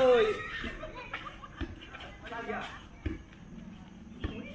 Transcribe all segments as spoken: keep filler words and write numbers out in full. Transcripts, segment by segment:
đời. Sao kìa? Úi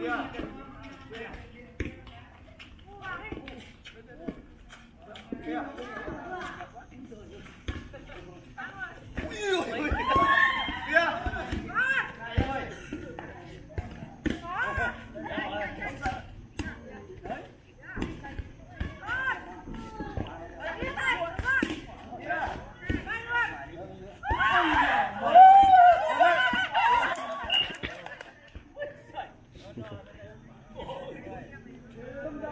Hãy subscribe cho kênh Ghiền Mì Gõ để không bỏ